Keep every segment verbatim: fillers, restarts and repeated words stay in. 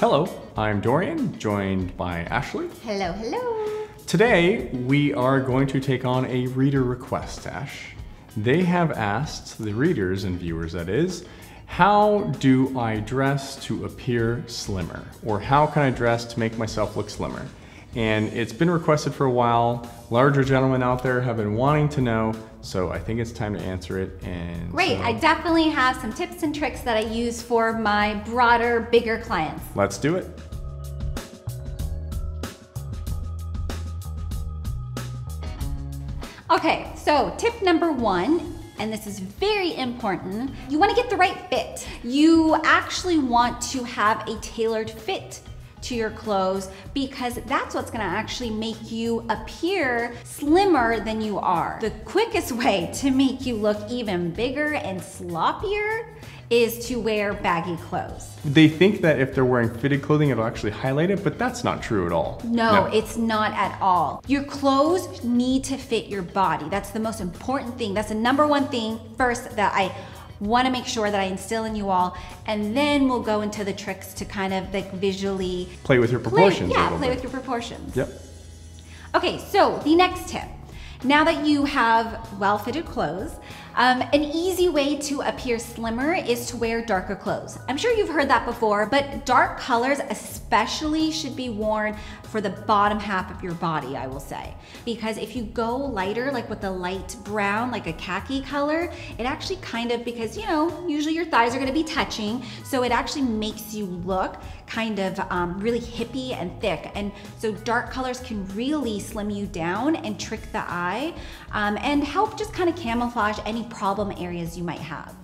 Hello, I'm Dorian, joined by Ashley. Hello, hello. Today, we are going to take on a reader request, Ash. They have asked, the readers and viewers that is, how do I dress to appear slimmer? Or how can I dress to make myself look slimmer? And it's been requested for a while. Larger gentlemen out there have been wanting to know, so I think it's time to answer it. And great, so I definitely have some tips and tricks that I use for my broader, bigger clients. Let's do it. Okay, so tip number one, and this is very important, you wanna get the right fit. You actually want to have a tailored fit to your clothes, because that's what's gonna actually make you appear slimmer than you are. The quickest way to make you look even bigger and sloppier is to wear baggy clothes. They think that if they're wearing fitted clothing, it'll actually highlight it, but that's not true at all. No, no, it's not at all. Your clothes need to fit your body. That's the most important thing. That's the number one thing first that I wanna make sure that I instill in you all, and then we'll go into the tricks to kind of like visually play with your proportions. Play, yeah, play bit. with your proportions. Yep. Okay, so the next tip. Now that you have well-fitted clothes, um, an easy way to appear slimmer is to wear darker clothes. I'm sure you've heard that before, but dark colors especially should be worn for the bottom half of your body, I will say. Because if you go lighter, like with a light brown, like a khaki color, it actually kind of, because you know, usually your thighs are gonna be touching, so it actually makes you look kind of um, really hippie and thick. And so dark colors can really slim you down and trick the eye. Um, and help just kind of camouflage any problem areas you might have.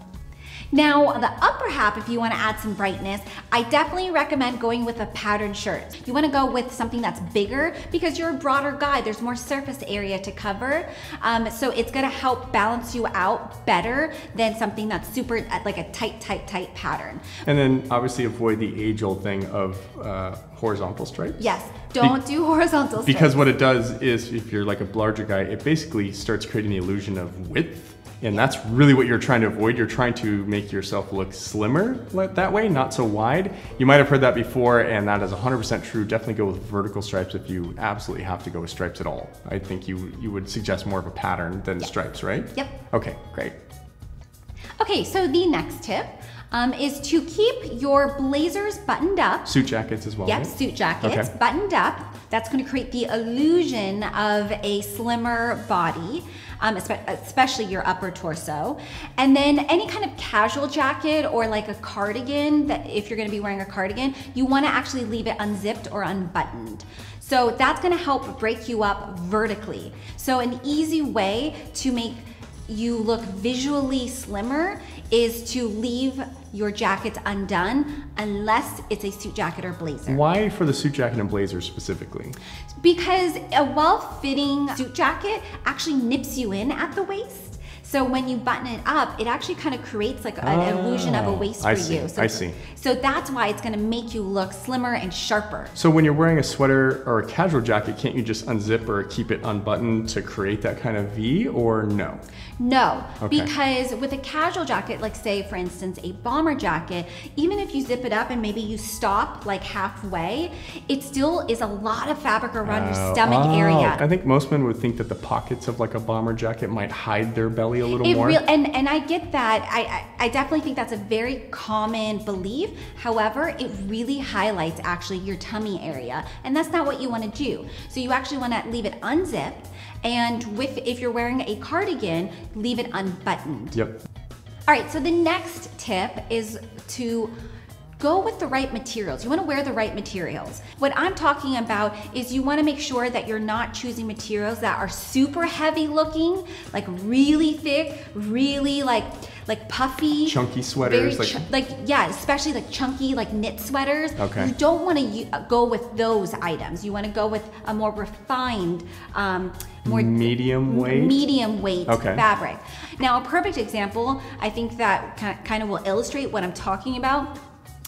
Now, the upper half, if you want to add some brightness, I definitely recommend going with a patterned shirt. You want to go with something that's bigger because you're a broader guy. There's more surface area to cover. Um, so it's going to help balance you out better than something that's super, like a tight, tight, tight pattern. And then obviously avoid the age-old thing of uh, horizontal stripes. Yes, don't Be do horizontal stripes. Because what it does is, if you're like a larger guy, it basically starts creating the illusion of width. And that's really what you're trying to avoid. You're trying to make yourself look slimmer that way, not so wide. You might have heard that before, and that is one hundred percent true. Definitely go with vertical stripes if you absolutely have to go with stripes at all. I think you, you would suggest more of a pattern than yep. stripes, right? Yep. Okay, great. Okay, so the next tip um, is to keep your blazers buttoned up. Suit jackets as well, Yep, right? suit jackets okay. buttoned up. That's gonna create the illusion of a slimmer body. Um, especially your upper torso. And then any kind of casual jacket or like a cardigan, that if you're gonna be wearing a cardigan, you wanna actually leave it unzipped or unbuttoned. So that's gonna help break you up vertically. So an easy way to make you look visually slimmer is to leave your jackets undone unless it's a suit jacket or blazer. Why for the suit jacket and blazer specifically? Because a well-fitting suit jacket actually nips you in at the waist. So when you button it up, it actually kind of creates like an oh, illusion of a waist for I see, you. So, I see. So that's why it's gonna make you look slimmer and sharper. So when you're wearing a sweater or a casual jacket, can't you just unzip or keep it unbuttoned to create that kind of V, or no? No, okay. Because with a casual jacket, like say for instance, a bomber jacket, even if you zip it up and maybe you stop like halfway, it still is a lot of fabric around oh, your stomach oh. area. I think most men would think that the pockets of like a bomber jacket might hide their belly a little it more. Real, and, and I get that. I, I, I definitely think that's a very common belief. However, it really highlights actually your tummy area, and that's not what you wanna do. So you actually wanna leave it unzipped, and with, if you're wearing a cardigan, leave it unbuttoned. Yep. All right, so the next tip is to go with the right materials. You wanna wear the right materials. What I'm talking about is you wanna make sure that you're not choosing materials that are super heavy looking, like really thick, really like, like puffy. Chunky sweaters. Very like, like yeah, especially like chunky, like knit sweaters. Okay. You don't wanna go with those items. You wanna go with a more refined, um, more medium weight, medium weight okay. fabric. Now a perfect example, I think that kind of will illustrate what I'm talking about,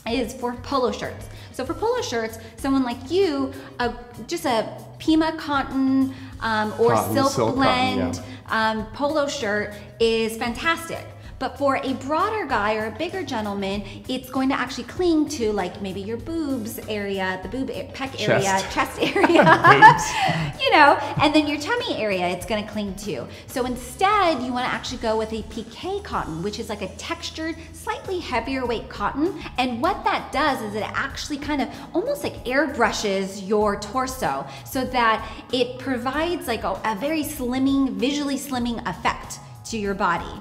is for polo shirts. So for polo shirts, someone like you, a, just a Pima cotton um, or cotton, silk, silk blend cotton, yeah. um, polo shirt is fantastic. But for a broader guy or a bigger gentleman, it's going to actually cling to like maybe your boobs area, the boob a- pec chest. area, chest area, you know, and then your tummy area it's going to cling to. So instead, you want to actually go with a piqué cotton, which is like a textured, slightly heavier weight cotton. And what that does is it actually kind of almost like airbrushes your torso so that it provides like a, a very slimming, visually slimming effect to your body.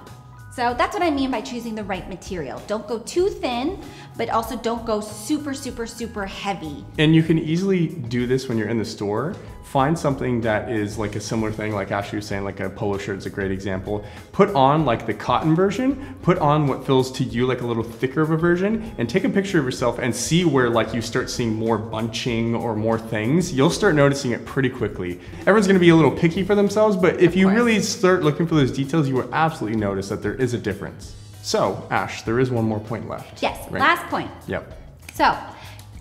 So that's what I mean by choosing the right material. Don't go too thin, but also don't go super, super, super heavy. And you can easily do this when you're in the store. Find something that is like a similar thing, like Ashley was saying, like a polo shirt is a great example. Put on like the cotton version, put on what feels to you like a little thicker of a version, and take a picture of yourself and see where like you start seeing more bunching or more things. You'll start noticing it pretty quickly. Everyone's gonna be a little picky for themselves, but if you really start looking for those details, you will absolutely notice that there is a difference. So, Ash, there is one more point left. Yes, right? Last point. Yep. So.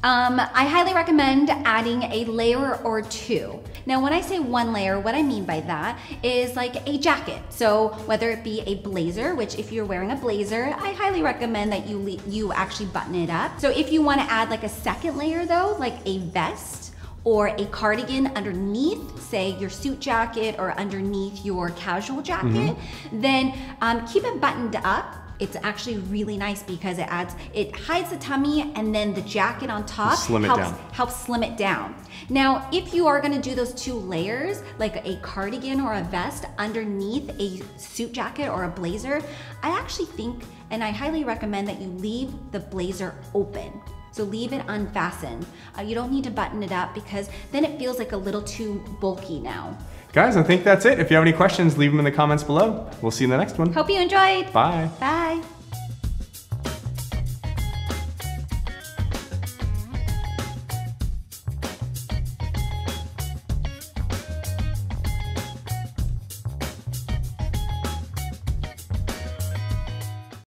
Um, I highly recommend adding a layer or two. Now, when I say one layer, what I mean by that is like a jacket. So whether it be a blazer, which if you're wearing a blazer, I highly recommend that you, you actually button it up. So if you want to add like a second layer though, like a vest or a cardigan underneath, say your suit jacket or underneath your casual jacket, mm-hmm. then um, keep it buttoned up. It's actually really nice because it adds, it hides the tummy, and then the jacket on top slim helps, helps slim it down. Now, if you are gonna do those two layers, like a cardigan or a vest underneath a suit jacket or a blazer, I actually think, and I highly recommend that you leave the blazer open. So leave it unfastened. Uh, you don't need to button it up because then it feels like a little too bulky now. Guys, I think that's it. If you have any questions, leave them in the comments below. We'll see you in the next one. Hope you enjoyed. Bye. Bye.